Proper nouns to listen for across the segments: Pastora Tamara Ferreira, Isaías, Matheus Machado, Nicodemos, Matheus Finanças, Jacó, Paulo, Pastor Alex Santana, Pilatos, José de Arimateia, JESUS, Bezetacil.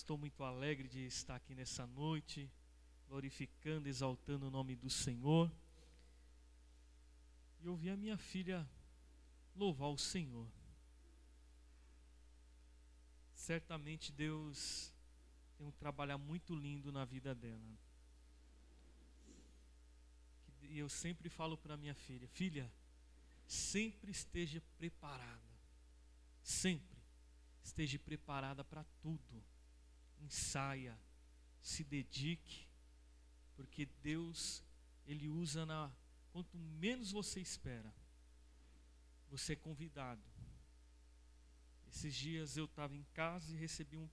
Estou muito alegre de estar aqui nessa noite, glorificando, exaltando o nome do Senhor. E ouvir a minha filha louvar o Senhor. Certamente Deus tem um trabalho muito lindo na vida dela. E eu sempre falo para minha filha: filha, sempre esteja preparada. Sempre esteja preparada para tudo. Ensaia, se dedique, porque Deus, Ele usa quanto menos você espera, você é convidado. Esses dias eu estava em casa e recebi um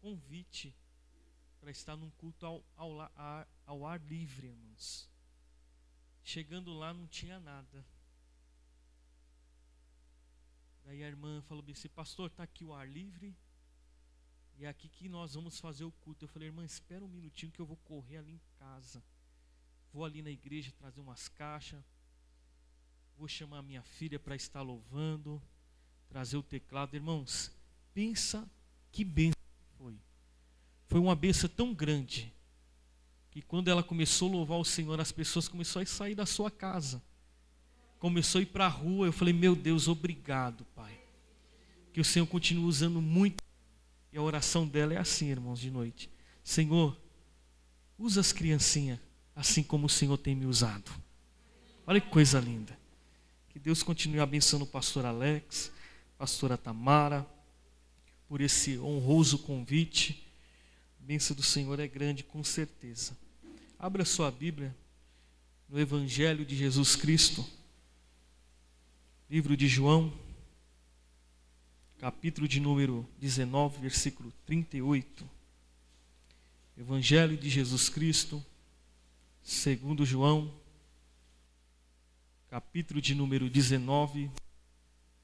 convite para estar num culto ao ar livre, irmãos. Chegando lá não tinha nada. Daí a irmã falou assim: pastor, está aqui o ar livre? E é aqui que nós vamos fazer o culto. Eu falei: irmã, espera um minutinho que eu vou correr ali em casa. Vou ali na igreja trazer umas caixas. Vou chamar a minha filha para estar louvando. Trazer o teclado. Irmãos, pensa que bênção foi. Foi uma bênção tão grande que quando ela começou a louvar o Senhor, as pessoas começaram a sair da sua casa. Começou a ir para a rua. Eu falei: meu Deus, obrigado, Pai. Que o Senhor continue usando muito. E a oração dela é assim, irmãos, de noite: Senhor, usa as criancinhas assim como o Senhor tem me usado. Olha que coisa linda. Que Deus continue abençoando o pastor Alex, pastora Tamara, por esse honroso convite. A bênção do Senhor é grande, com certeza. Abra sua Bíblia no Evangelho de Jesus Cristo, livro de João, capítulo de número 19, versículo 38. Evangelho de Jesus Cristo, segundo João, capítulo de número 19,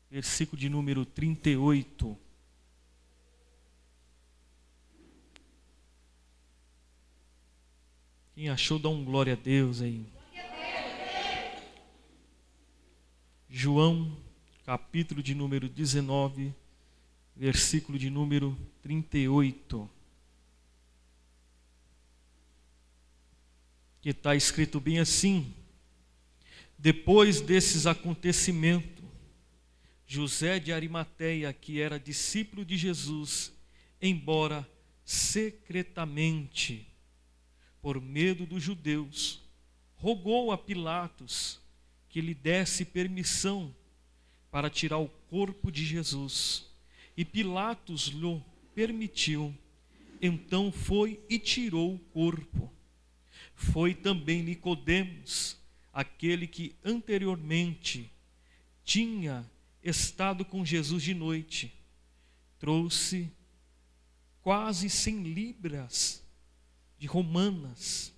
versículo de número 38. Quem achou, dá um glória a Deus aí. João, capítulo de número 19, versículo de número 38, que está escrito bem assim: depois desses acontecimentos, José de Arimateia, que era discípulo de Jesus, embora secretamente, por medo dos judeus, rogou a Pilatos que lhe desse permissão para tirar o corpo de Jesus, e Pilatos lhe permitiu. Então foi e tirou o corpo. Foi também Nicodemos, aquele que anteriormente tinha estado com Jesus de noite. Trouxe quase 100 libras de romanas,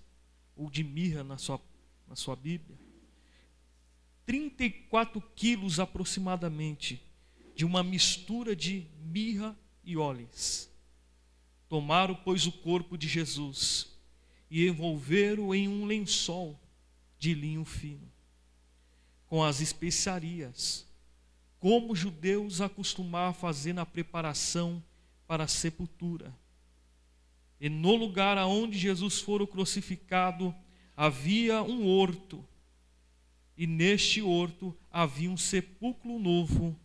ou de mirra na sua Bíblia, 34 quilos aproximadamente, de uma mistura de mirra e óleos. Tomaram, pois, o corpo de Jesus e envolveram em um lençol de linho fino, com as especiarias, como os judeus acostumavam a fazer na preparação para a sepultura. E no lugar aonde Jesus fora crucificado, havia um horto, e neste horto havia um sepulcro novo,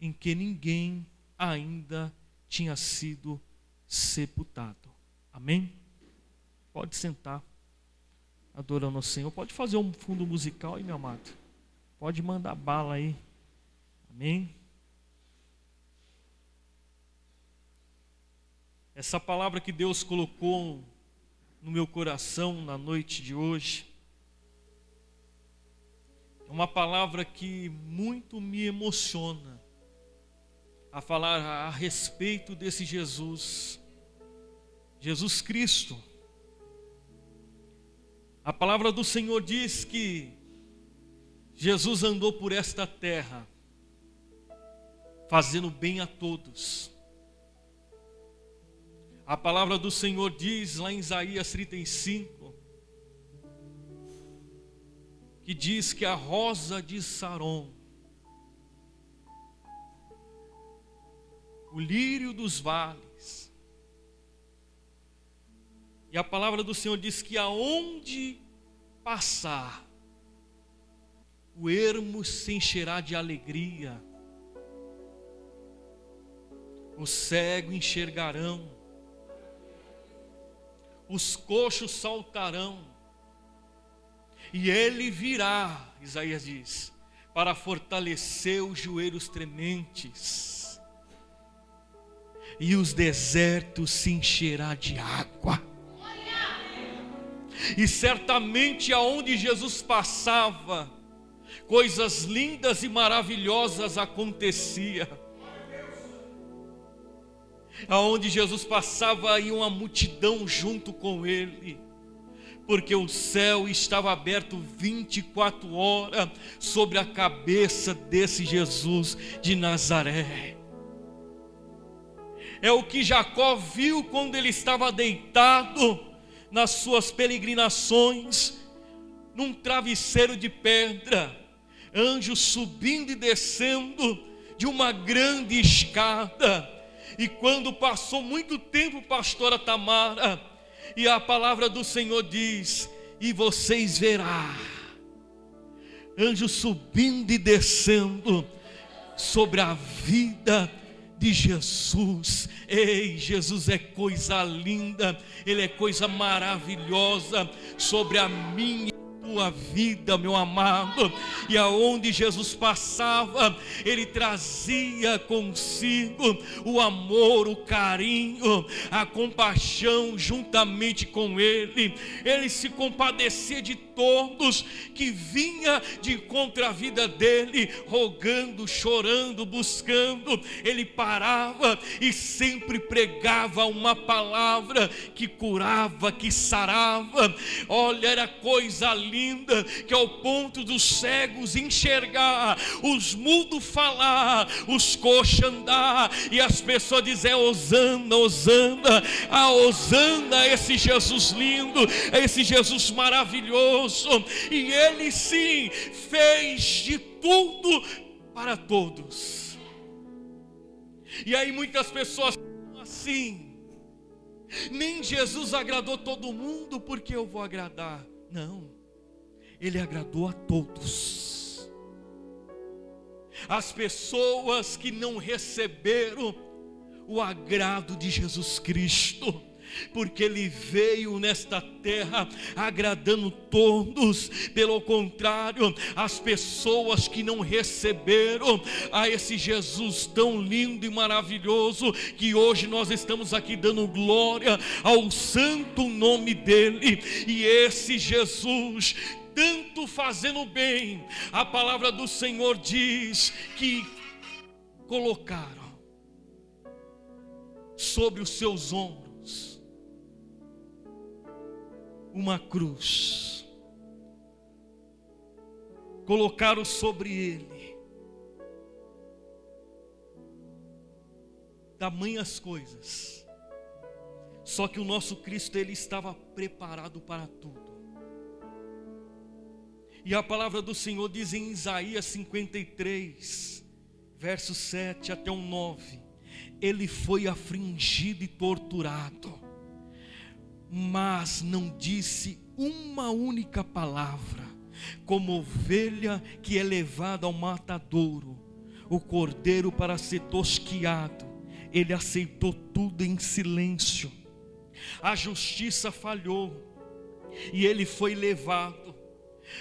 em que ninguém ainda tinha sido sepultado. Amém? Pode sentar, adorando ao Senhor. Pode fazer um fundo musical aí, meu amado. Pode mandar bala aí. Amém? Essa palavra que Deus colocou no meu coração na noite de hoje é uma palavra que muito me emociona a falar a respeito desse Jesus Cristo. A palavra do Senhor diz que Jesus andou por esta terra, fazendo bem a todos. A palavra do Senhor diz lá em Isaías 35, que diz que a rosa de Saron, o lírio dos vales, E a palavra do Senhor diz que aonde passar, o ermo se encherá de alegria, o cego enxergarão, os coxos saltarão, e ele virá, Isaías diz, para fortalecer os joelhos trementes, e os desertos se encherá de água. E certamente aonde Jesus passava, coisas lindas e maravilhosas acontecia. Aonde Jesus passava, ia uma multidão junto com ele, porque o céu estava aberto 24 horas sobre a cabeça desse Jesus de Nazaré. É o que Jacó viu quando ele estava deitado nas suas peregrinações, num travesseiro de pedra, anjos subindo e descendo de uma grande escada. E quando passou muito tempo, pastora Tamara, e a palavra do Senhor diz, e vocês verá anjos subindo e descendo sobre a vida de Jesus. Ei, Jesus é coisa linda, ele é coisa maravilhosa sobre a minha tua vida, meu amado. E aonde Jesus passava, ele trazia consigo o amor, o carinho, a compaixão juntamente com ele. Ele se compadecia de todos que vinha de encontro à vida dele, rogando, chorando, buscando. Ele parava e sempre pregava uma palavra que curava, que sarava. Olha, era coisa linda, que ao ponto dos cegos enxergar, os mudos falar, os coxos andar, e as pessoas dizem, Osana, Osana, a Osana, esse Jesus lindo, esse Jesus maravilhoso. E ele sim fez de tudo para todos. E aí muitas pessoas assim, nem Jesus agradou todo mundo, porque eu vou agradar. Não, ele agradou a todos. As pessoas que não receberam o agrado de Jesus Cristo, porque ele veio nesta terra agradando todos. Pelo contrário, as pessoas que não receberam a esse Jesus tão lindo e maravilhoso, que hoje nós estamos aqui dando glória ao santo nome dele. E esse Jesus, tanto fazendo bem, a palavra do Senhor diz que colocaram sobre os seus ombros uma cruz, colocaram sobre ele tamanhas coisas. Só que o nosso Cristo, ele estava preparado para tudo. E a palavra do Senhor diz em Isaías 53, versos 7 até o 9, ele foi afligido e torturado, mas não disse uma única palavra. Como ovelha que é levada ao matadouro, o cordeiro para ser tosquiado, ele aceitou tudo em silêncio. A justiça falhou e ele foi levado.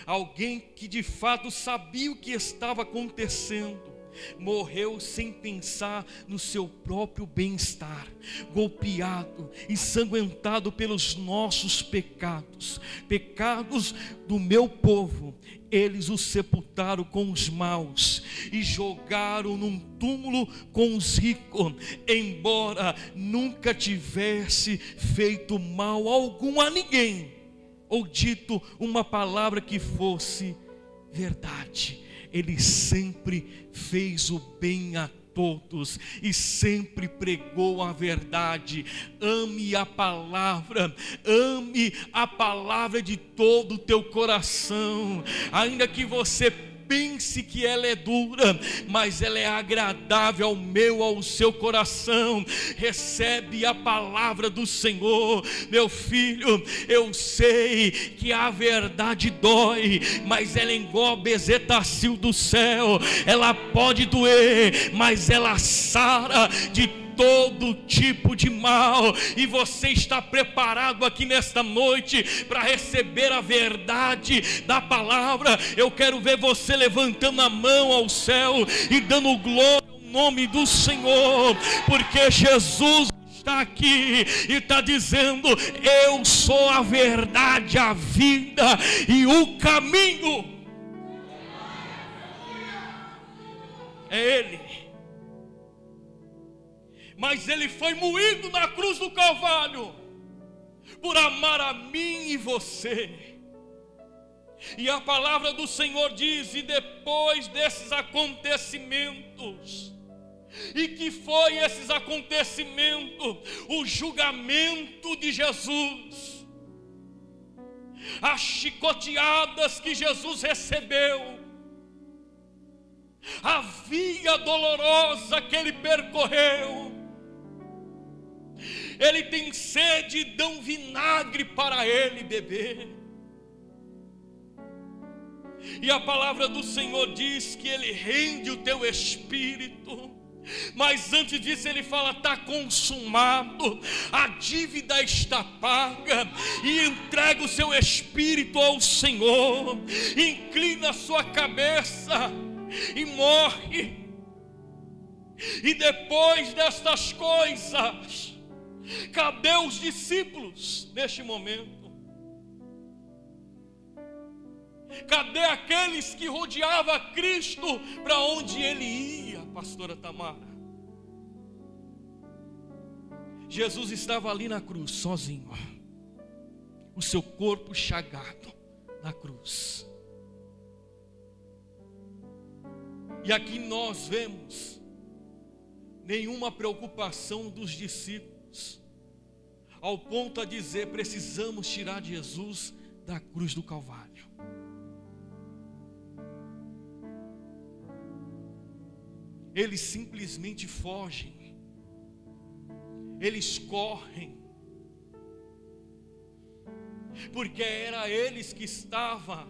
Alguém que de fato sabia o que estava acontecendo morreu sem pensar no seu próprio bem-estar, golpeado, ensanguentado pelos nossos pecados, pecados do meu povo. Eles o sepultaram com os maus e jogaram num túmulo com os ricos, embora nunca tivesse feito mal algum a ninguém, ou dito uma palavra que fosse verdade. Ele sempre fez o bem a todos e sempre pregou a verdade. Ame a palavra de todo o teu coração, ainda que você pense que ela é dura, mas ela é agradável ao meu, ao seu coração. Recebe a palavra do Senhor, meu filho. Eu sei que a verdade dói, mas ela engole bezetacil do céu. Ela pode doer, mas ela sara de todo tipo de mal. E você está preparado aqui nesta noite para receber a verdade da palavra? Eu quero ver você levantando a mão ao céu e dando glória ao nome do Senhor, porque Jesus está aqui e está dizendo: eu sou a verdade, a vida e o caminho. É Ele. Mas Ele foi moído na cruz do Calvário por amar a mim e você. E a palavra do Senhor diz: e depois desses acontecimentos, e que foi esses acontecimentos? O julgamento de Jesus, as chicoteadas que Jesus recebeu, a via dolorosa que Ele percorreu. Ele tem sede e dão vinagre para ele beber. E a palavra do Senhor diz que Ele rende o teu espírito. Mas antes disso Ele fala: está consumado, a dívida está paga. E entrega o seu espírito ao Senhor, inclina a sua cabeça e morre. E depois destas coisas, cadê os discípulos neste momento? Cadê aqueles que rodeavam Cristo para onde Ele ia, pastora Tamara? Jesus estava ali na cruz, sozinho, o seu corpo chagado na cruz. E aqui nós vemos nenhuma preocupação dos discípulos, ao ponto a dizer: precisamos tirar Jesus da cruz do Calvário. Eles simplesmente fogem, eles correm, porque era eles que estavam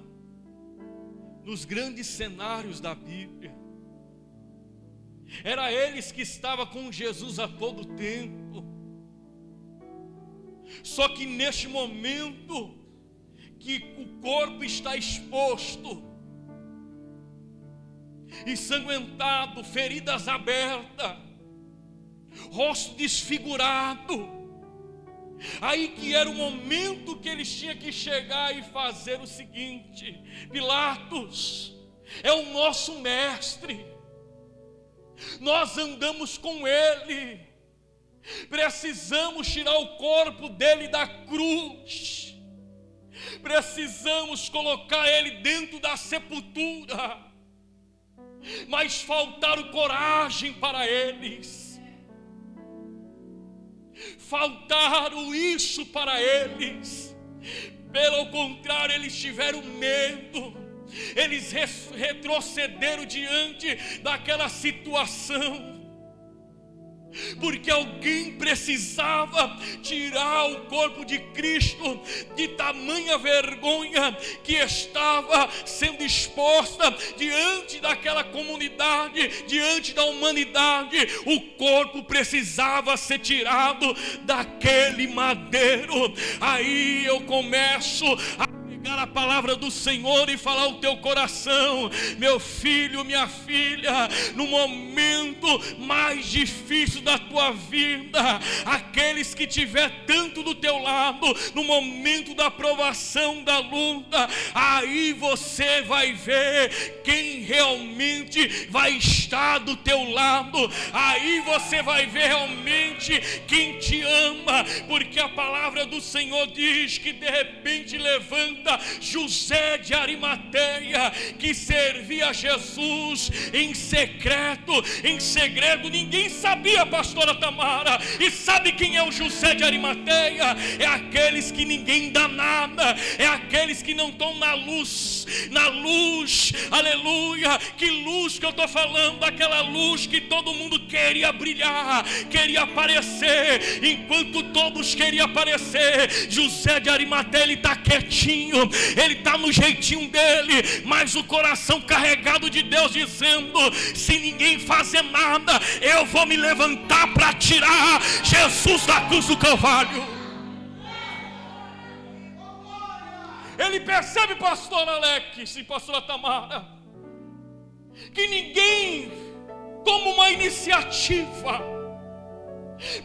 nos grandes cenários da Bíblia, era eles que estavam com Jesus a todo tempo. Só que neste momento que o corpo está exposto, ensanguentado, feridas abertas, rosto desfigurado, aí que era o momento que eles tinham que chegar e fazer o seguinte: Pilatos é o nosso mestre, nós andamos com ele, precisamos tirar o corpo dele da cruz, precisamos colocar ele dentro da sepultura. Mas faltaram coragem para eles, faltaram isso para eles. Pelo contrário, eles tiveram medo, eles retrocederam diante daquela situação, porque alguém precisava tirar o corpo de Cristo de tamanha vergonha que estava sendo exposta diante daquela comunidade, diante da humanidade. O corpo precisava ser tirado daquele madeiro. Aí eu começo a a palavra do Senhor e falar ao teu coração: meu filho, minha filha, no momento mais difícil da tua vida, aqueles que tiver tanto do teu lado, no momento da provação, da luta, aí você vai ver quem realmente vai estar do teu lado, aí você vai ver realmente quem te ama, porque a palavra do Senhor diz que de repente levanta José de Arimateia, que servia a Jesus em segredo, ninguém sabia, pastora Tamara. E sabe quem é o José de Arimateia? É aqueles que ninguém dá nada, é aqueles que não estão na luz luz, na luz, aleluia. Que luz que eu estou falando? Aquela luz que todo mundo queria brilhar, queria aparecer. Enquanto todos queriam aparecer, José de Arimateia, ele está quietinho, ele está no jeitinho dele, mas o coração carregado de Deus, dizendo: se ninguém fazer nada, eu vou me levantar para tirar Jesus da cruz do Calvário. Ele percebe, pastor Alex e pastora Tamara, que ninguém toma uma iniciativa,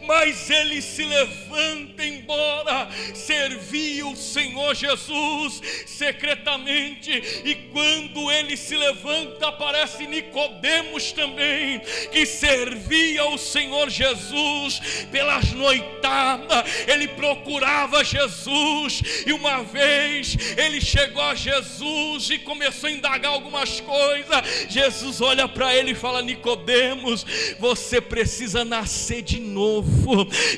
mas ele se levanta, embora servir o Senhor Jesus secretamente. E quando ele se levanta, aparece Nicodemos também, que servia o Senhor Jesus pelas noitadas. Ele procurava Jesus, e uma vez ele chegou a Jesus e começou a indagar algumas coisas. Jesus olha para ele e fala: Nicodemos, você precisa nascer de novo.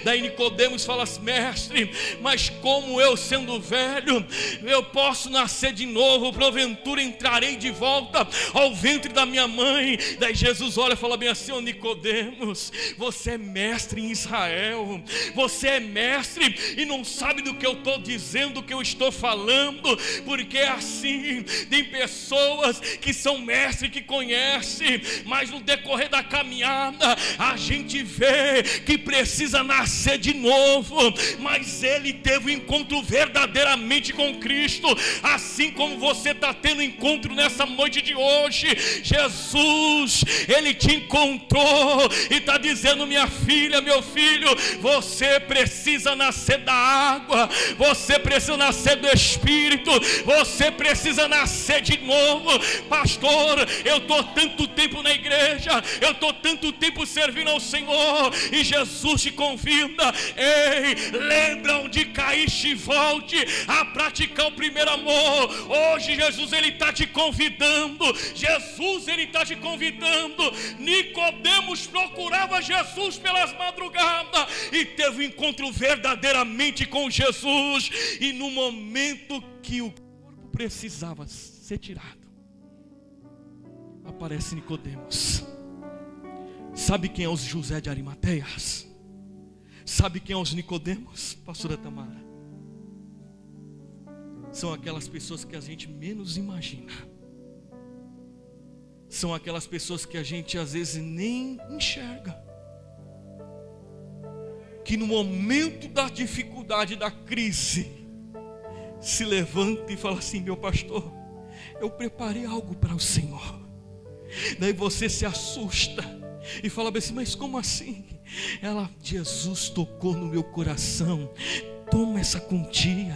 Daí Nicodemos fala assim: mestre, mas como eu, sendo velho, eu posso nascer de novo? Porventura entrarei de volta ao ventre da minha mãe? Daí Jesus olha e fala bem assim: oh, Nicodemos, você é mestre em Israel, você é mestre e não sabe do que eu estou dizendo, do que eu estou falando. Porque é assim, tem pessoas que são mestres, que conhecem, mas no decorrer da caminhada a gente vê que precisa nascer de novo. Mas ele teve um encontro verdadeiramente com Cristo, assim como você está tendo encontro nessa noite de hoje. Jesus, ele te encontrou e está dizendo: minha filha, meu filho, você precisa nascer da água, você precisa nascer do Espírito, você precisa nascer de novo. Pastor, eu estou tanto tempo na igreja, eu estou tanto tempo servindo ao Senhor, e Jesus te convida: ei, lembra onde caíste e volte a praticar o primeiro amor. Hoje Jesus, ele está te convidando, Jesus, ele está te convidando. Nicodemos procurava Jesus pelas madrugadas e teve um encontro verdadeiramente com Jesus, e no momento que o corpo precisava ser tirado, aparece Nicodemos. Sabe quem é os José de Arimateia? Sabe quem é os Nicodemos, pastora Tamara? São aquelas pessoas que a gente menos imagina. São aquelas pessoas que a gente às vezes nem enxerga, que no momento da dificuldade, da crise, se levanta e fala assim: meu pastor, eu preparei algo para o Senhor. Daí você se assusta e fala assim: mas como assim? Ela: Jesus tocou no meu coração, toma essa quantia,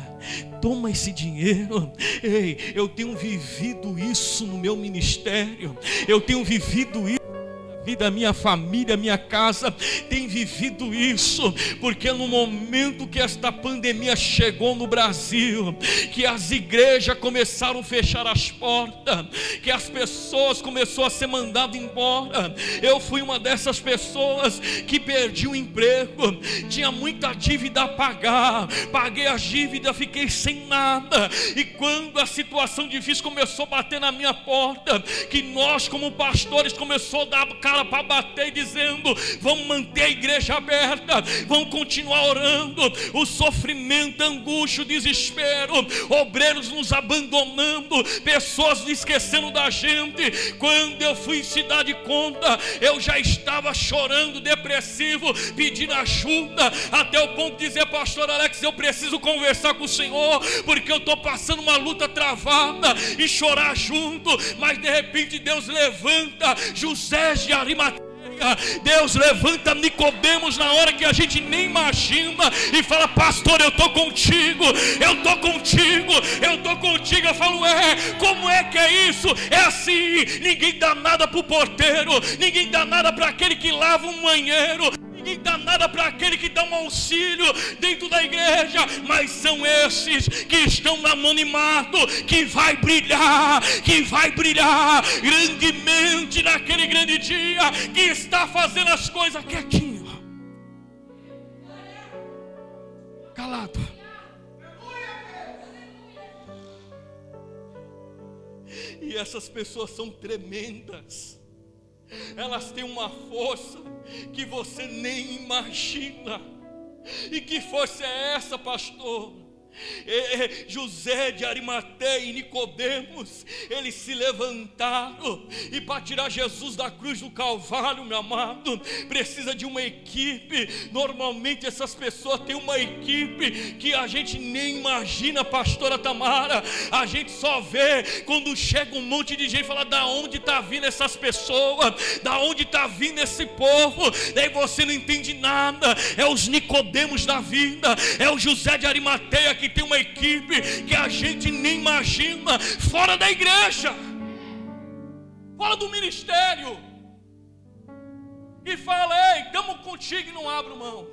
toma esse dinheiro. Ei, eu tenho vivido isso no meu ministério, eu tenho vivido isso na vida, minha família, minha casa tem vivido isso. Porque no momento que esta pandemia chegou no Brasil, que as igrejas começaram a fechar as portas, que as pessoas começaram a ser mandadas embora, eu fui uma dessas pessoas que perdi o emprego, tinha muita dívida a pagar, paguei a dívida, fiquei sem nada. E quando a situação difícil começou a bater na minha porta, que nós como pastores começou a dar cara para bater, dizendo: vamos manter a igreja aberta, vamos continuar orando. O sofrimento, a angústia, o desespero, obreiros nos abandonando, pessoas nos esquecendo da gente. Quando eu fui se dar de conta, eu já estava chorando, depressivo, pedindo ajuda, até o ponto de dizer: pastor Alex, eu preciso conversar com o Senhor, porque eu estou passando uma luta travada, e chorar junto. Mas de repente Deus levanta José de Arimateia, Deus levanta Nicodemos na hora que a gente nem imagina, e fala: pastor, eu estou contigo, eu estou contigo, eu estou contigo. Eu falo: como é que é isso? É assim: ninguém dá nada para o porteiro, ninguém dá nada para aquele que lava um banheiro, ninguém dá nada para aquele que dá um auxílio dentro da igreja, mas são esses que estão no anonimato que vai brilhar grandemente naquele grande dia, que está fazendo as coisas quietinho, calado. E essas pessoas são tremendas. Elas têm uma força que você nem imagina. E que força é essa, pastor? José de Arimateia e Nicodemos, eles se levantaram, e para tirar Jesus da cruz do Calvário, meu amado, precisa de uma equipe. Normalmente essas pessoas têm uma equipe que a gente nem imagina, pastora Tamara. A gente só vê quando chega um monte de gente e fala: da onde está vindo essas pessoas? Da onde está vindo esse povo? Daí você não entende nada. É os Nicodemos da vida, é o José de Arimateia, que tem uma equipe que a gente nem imagina, fora da igreja, fora do ministério, e fala: ei, estamos contigo e não abro mão.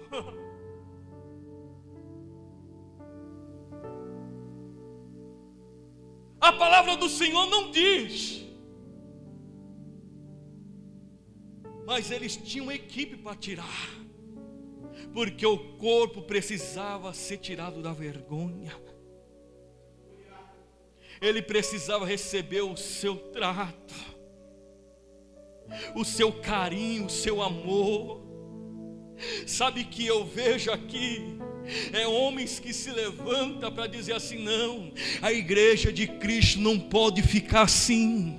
A palavra do Senhor não diz, mas eles tinham uma equipe para tirar, porque o corpo precisava ser tirado da vergonha. Ele precisava receber o seu trato, o seu carinho, o seu amor. Sabe que eu vejo aqui? É homens que se levantam para dizer assim: não, a igreja de Cristo não pode ficar assim.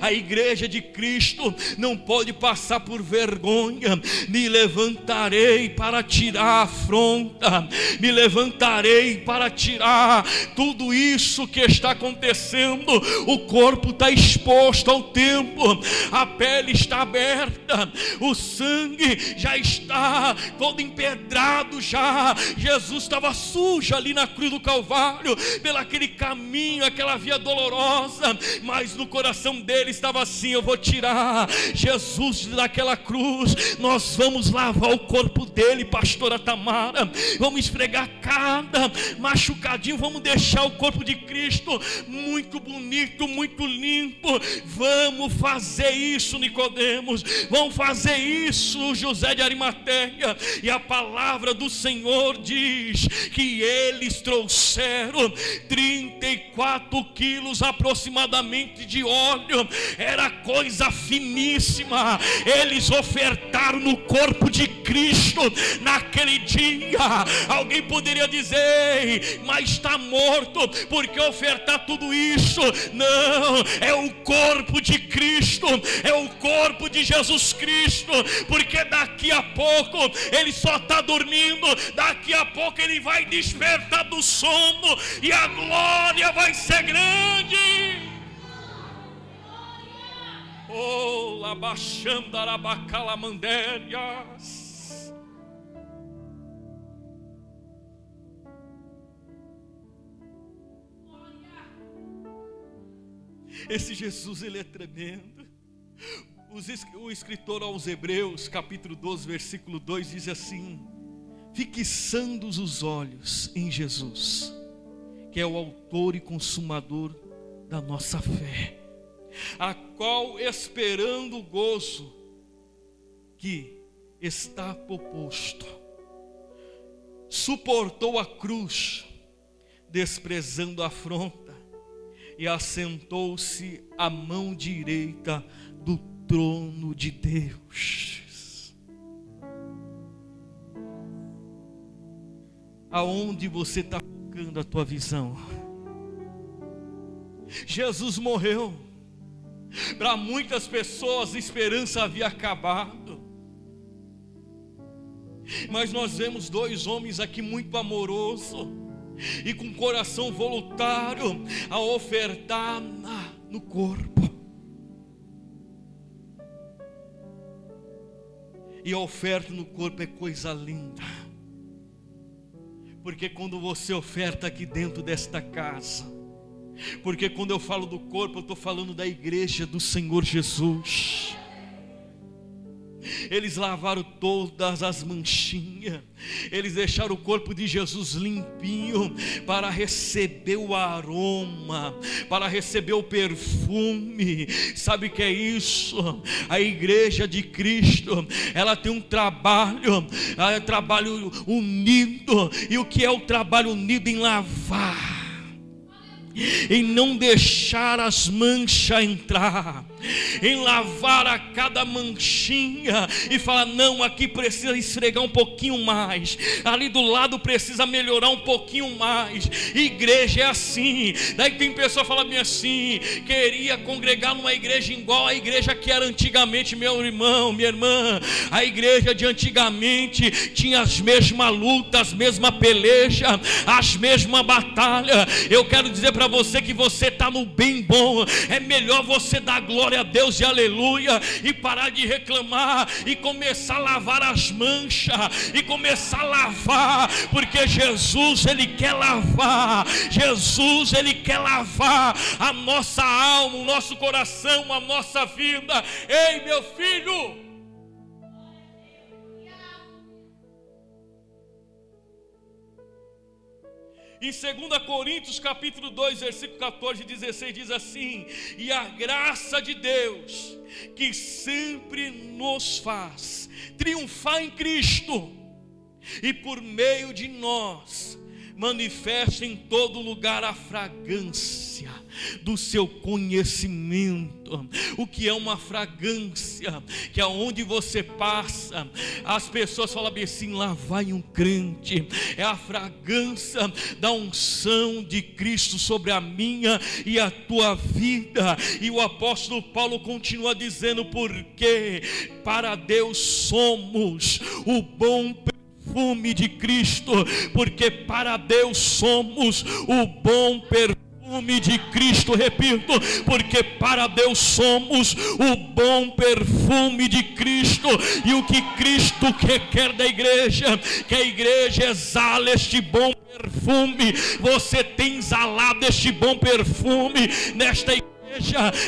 A igreja de Cristo não pode passar por vergonha. Me levantarei para tirar a afronta, me levantarei para tirar tudo isso que está acontecendo. O corpo está exposto ao tempo, a pele está aberta, o sangue já está todo empedrado já. Jesus estava sujo ali na cruz do Calvário, pelo aquele caminho, aquela via dolorosa, mas no coração dele estava assim: eu vou tirar Jesus daquela cruz, nós vamos lavar o corpo dele, pastora Tamara, vamos esfregar cada machucadinho, vamos deixar o corpo de Cristo muito bonito, muito limpo. Vamos fazer isso, Nicodemos, vamos fazer isso, José de Arimateia. E a palavra do Senhor diz que eles trouxeram 34 quilos aproximadamente de óleo. Era coisa finíssima. Eles ofertaram no corpo de Cristo naquele dia. Alguém poderia dizer: mas está morto, porque ofertar tudo isso? Não, é o corpo de Cristo, é o corpo de Jesus Cristo, porque daqui a pouco ele só está dormindo, daqui a pouco ele vai despertar do sono e a glória vai ser grande. Oh, labaxandarabacalamanderas. Esse Jesus, ele é tremendo. O escritor aos Hebreus, capítulo 12, versículo 2, diz assim: fixando os olhos em Jesus, que é o autor e consumador da nossa fé, a qual, esperando o gozo que está proposto, suportou a cruz, desprezando a afronta, e assentou-se à mão direita do trono de Deus. Aonde você está focando a tua visão? Jesus morreu. Para muitas pessoas a esperança havia acabado, mas nós vemos dois homens aqui muito amorosos e com coração voluntário a ofertar no corpo. E a oferta no corpo é coisa linda, porque quando você oferta aqui dentro desta casa, porque quando eu falo do corpo, eu estou falando da igreja do Senhor Jesus. Eles lavaram todas as manchinhas, eles deixaram o corpo de Jesus limpinho, para receber o aroma, para receber o perfume. Sabe o que é isso? A igreja de Cristo, ela tem um trabalho, trabalho unido. E o que é o trabalho unido? Em lavar, em não deixar as manchas entrar, em lavar a cada manchinha e falar, não, aqui precisa esfregar um pouquinho mais, ali do lado precisa melhorar um pouquinho mais. Igreja é assim. Daí tem pessoa que fala bem assim, queria congregar numa igreja igual a igreja que era antigamente. Meu irmão, minha irmã, a igreja de antigamente tinha as mesmas lutas, as mesmas pelejas, as mesmas batalhas. Eu quero dizer para você que você está no bem bom. É melhor você dar glória a Deus e aleluia, e parar de reclamar, e começar a lavar as manchas, e começar a lavar, porque Jesus, Ele quer lavar. Jesus, Ele quer lavar a nossa alma, o nosso coração, a nossa vida. Ei, meu filho, em 2 Coríntios capítulo 2, versículo 14 e 16 diz assim: e a graça de Deus, que sempre nos faz triunfar em Cristo, e por meio de nós manifesta em todo lugar a fragrância do seu conhecimento. O que é uma fragrância? Que aonde você passa, as pessoas falam assim, lá vai um crente. É a fragrância da unção de Cristo sobre a minha e a tua vida. E o apóstolo Paulo continua dizendo, porque para Deus somos o bom perfume de Cristo, porque para Deus somos o bom perfume de Cristo. Repito, porque para Deus somos o bom perfume de Cristo. E o que Cristo requer da igreja, que a igreja exale este bom perfume. Você tem exalado este bom perfume nesta igreja,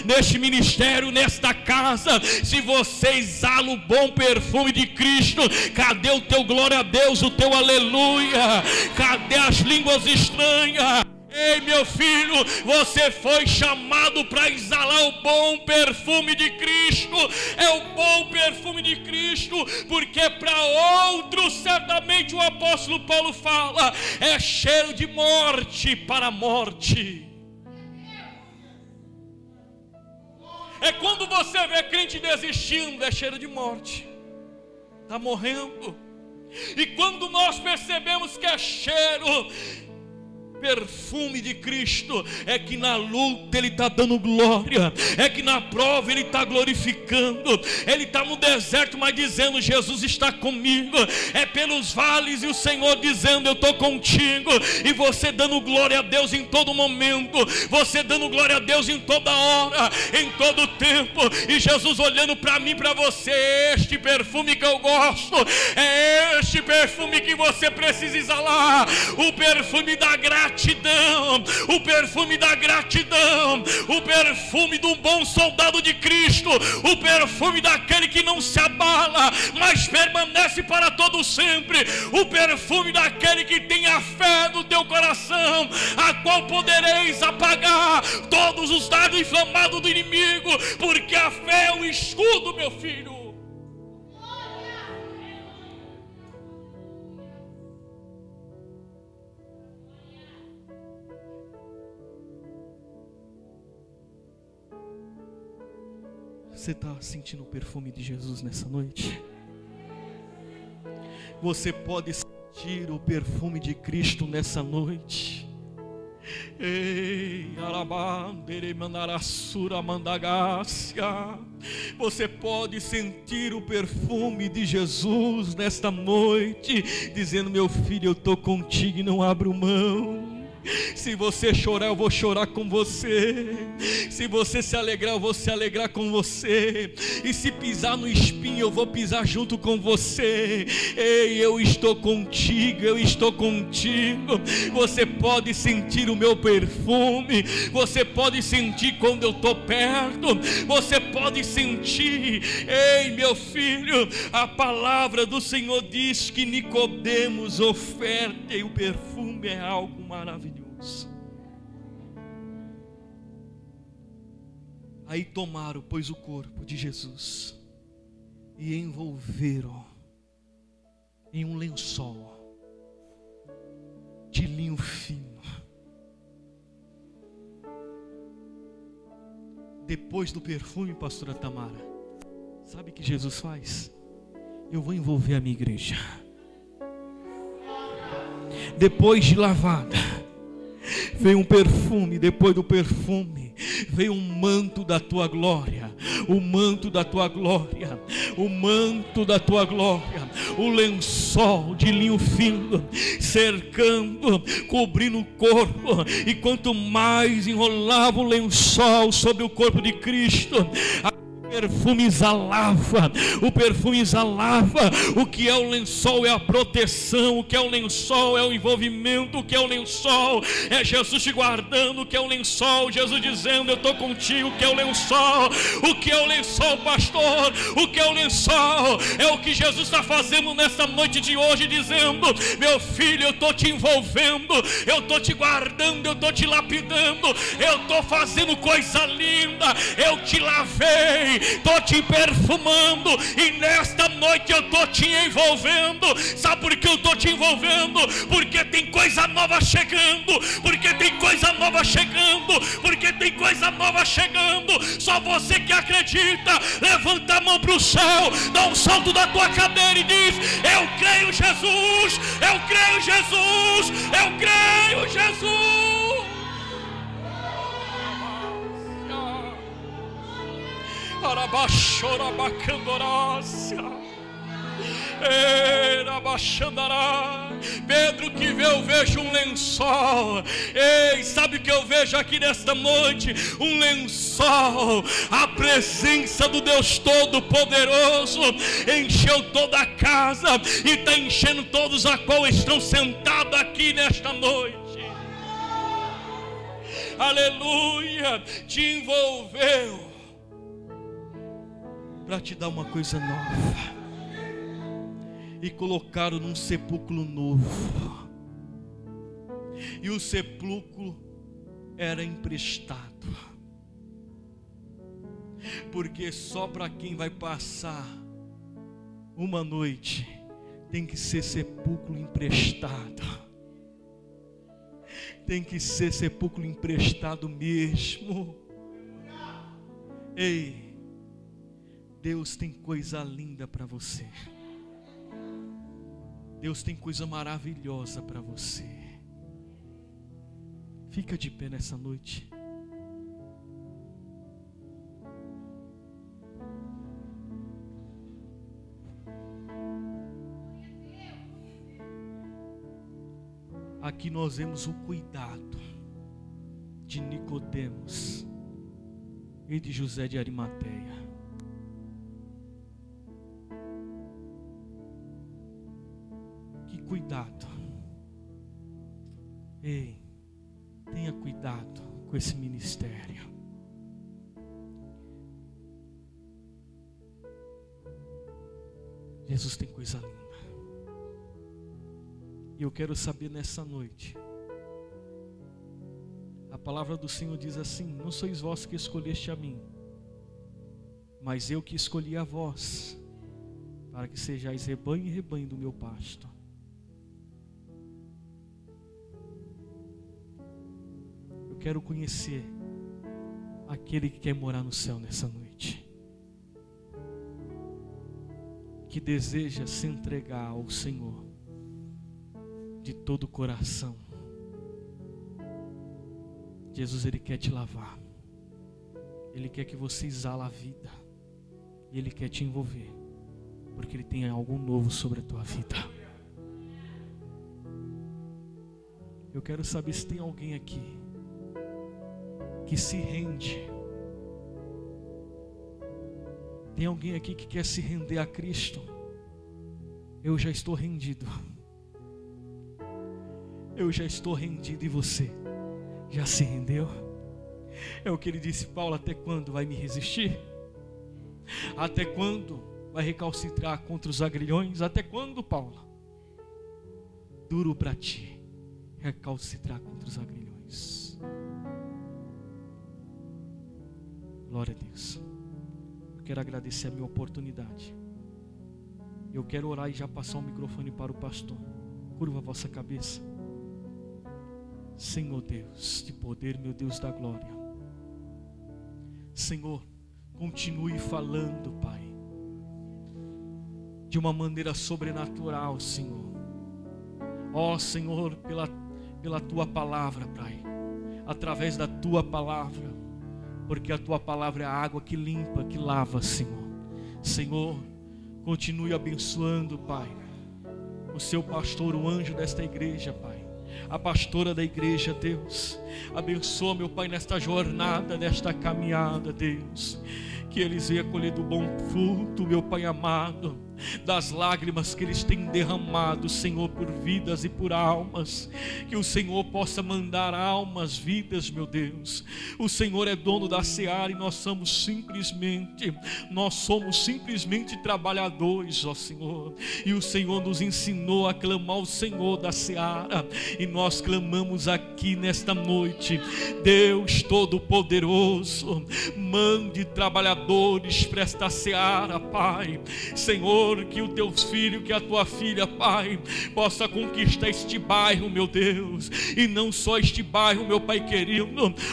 neste ministério, nesta casa. Se você exala o bom perfume de Cristo, cadê o teu glória a Deus, o teu aleluia? Cadê as línguas estranhas? Ei, meu filho, você foi chamado para exalar o bom perfume de Cristo. É o bom perfume de Cristo, porque para outros, certamente o apóstolo Paulo fala, é cheiro de morte para a morte. É quando você vê crente desistindo, é cheiro de morte, está morrendo. E quando nós percebemos que é cheiro, perfume de Cristo, é que na luta Ele está dando glória, é que na prova Ele está glorificando. Ele está no deserto, mas dizendo, Jesus está comigo. É pelos vales e o Senhor dizendo, eu estou contigo. E você dando glória a Deus em todo momento, você dando glória a Deus em toda hora, em todo tempo. E Jesus olhando para mim, para você, este perfume que eu gosto, é este perfume que você precisa exalar, o perfume da gratidão, o perfume da gratidão, o perfume do bom soldado de Cristo, o perfume daquele que não se abala, mas permanece para todo sempre, o perfume daquele que tem a fé no teu coração, a qual podereis apagar todos os dardos inflamados do inimigo, porque a fé é o escudo, meu filho. Você está sentindo o perfume de Jesus nessa noite? Você pode sentir o perfume de Cristo nessa noite? Ei, arabandere manarassura mandagácia. Você pode sentir o perfume de Jesus nesta noite, dizendo, meu filho, eu estou contigo e não abro mão. Se você chorar, eu vou chorar com você. Se você se alegrar, eu vou se alegrar com você. E se pisar no espinho, eu vou pisar junto com você. Ei, eu estou contigo, eu estou contigo. Você pode sentir o meu perfume. Você pode sentir quando eu estou perto. Você pode sentir. Ei, meu filho, a palavra do Senhor diz que Nicodemos oferta, e o perfume é algo maravilhoso. Aí tomaram, pois, o corpo de Jesus e envolveram em um lençol de linho fino Depois do perfume, pastora Tamara, sabe o que Jesus faz? Eu vou envolver a minha igreja. Depois de lavada, vem um perfume. Depois do perfume, vem um manto da tua glória. O manto da tua glória, o manto da tua glória, o lençol de linho fino, cercando, cobrindo o corpo. E quanto mais enrolava o lençol sobre o corpo de Cristo, o perfume exalava, o que é o lençol é a proteção, o que é o lençol é o envolvimento, o que é o lençol é Jesus te guardando, o que é o lençol, Jesus dizendo, eu estou contigo, o que é o lençol, pastor, o que é o lençol, é o que Jesus está fazendo nessa noite de hoje, dizendo, meu filho, eu estou te envolvendo, eu estou te guardando, eu estou te lapidando, eu estou fazendo coisa linda, eu te lavei, estou te perfumando, e nesta noite eu estou te envolvendo. Sabe por que eu estou te envolvendo? Porque tem coisa nova chegando, porque tem coisa nova chegando, porque tem coisa nova chegando. Só você que acredita, levanta a mão para o céu, dá um salto da tua cadeira e diz, eu creio Jesus, eu creio Jesus, eu creio Jesus. Pedro, que vê, eu vejo um lençol. Ei, sabe o que eu vejo aqui nesta noite? Um lençol. A presença do Deus Todo-Poderoso encheu toda a casa e está enchendo todos a qual estão sentados aqui nesta noite. Aleluia, te envolveu para te dar uma coisa nova, e colocaram num sepulcro novo, e o sepulcro era emprestado, porque só para quem vai passar uma noite tem que ser sepulcro emprestado, tem que ser sepulcro emprestado mesmo. Ei, Deus tem coisa linda para você. Deus tem coisa maravilhosa para você. Fica de pé nessa noite. Aqui nós vemos o cuidado de Nicodemos e de José de Arimateia. Cuidado. Ei, tenha cuidado com esse ministério. Jesus tem coisa linda. E eu quero saber nessa noite. A palavra do Senhor diz assim: não sois vós que escolheste a mim, mas eu que escolhi a vós, para que sejais rebanho e rebanho do meu pasto. Quero conhecer aquele que quer morar no céu nessa noite, que deseja se entregar ao Senhor de todo o coração. Jesus, ele quer te lavar, ele quer que você exala a vida, e ele quer te envolver, porque ele tem algo novo sobre a tua vida. Eu quero saber se tem alguém aqui que se rende. Tem alguém aqui que quer se render a Cristo? Eu já estou rendido. Eu já estou rendido. E você? Já se rendeu? É o que ele disse, Paulo, até quando vai me resistir? Até quando vai recalcitrar contra os agrilhões? Até quando, Paulo? Duro para ti recalcitrar contra os agrilhões. Glória a Deus. Eu quero agradecer a minha oportunidade. Eu quero orar e já passar o microfone para o pastor. Curva a vossa cabeça. Senhor Deus de poder, meu Deus da glória, Senhor, continue falando, Pai, de uma maneira sobrenatural, Senhor. Ó Senhor, pela Tua palavra, Pai, através da Tua palavra, porque a Tua palavra é a água que limpa, que lava, Senhor. Senhor, continue abençoando, Pai, o seu pastor, o anjo desta igreja, Pai, a pastora da igreja, Deus. Abençoa, meu Pai, nesta jornada, nesta caminhada, Deus, que eles venham colher do bom fruto, meu Pai amado, das lágrimas que eles têm derramado, Senhor, por vidas e por almas, que o Senhor possa mandar almas, vidas, meu Deus. O Senhor é dono da seara e nós somos simplesmente trabalhadores, ó Senhor, e o Senhor nos ensinou a clamar o Senhor da seara, e nós clamamos aqui nesta noite. Deus Todo-Poderoso, mande trabalhadores para esta seara, Pai. Senhor, que o teu filho, que a tua filha, Pai, possa conquistar este bairro, meu Deus, e não só este bairro, meu Pai querido,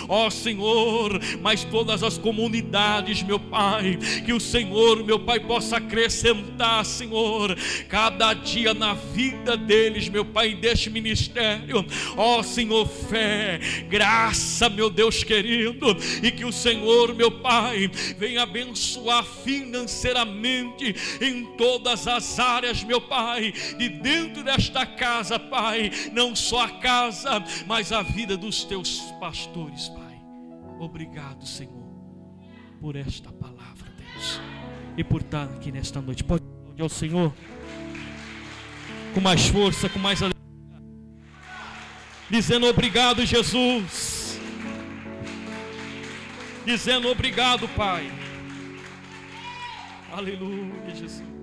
ó Senhor, mas todas as comunidades, meu Pai, que o Senhor, meu Pai, possa acrescentar, Senhor, cada dia na vida deles, meu Pai, deste ministério, ó Senhor, fé, graça, meu Deus querido, e que o Senhor, meu Pai, venha abençoar financeiramente em todas as áreas, meu Pai, de dentro desta casa, Pai, não só a casa, mas a vida dos teus pastores, Pai. Obrigado, Senhor, por esta palavra, Deus, e por estar aqui nesta noite. Pode aplaudir ao Senhor com mais força, com mais alegria, dizendo obrigado, Jesus, dizendo obrigado, Pai. Aleluia, Jesus.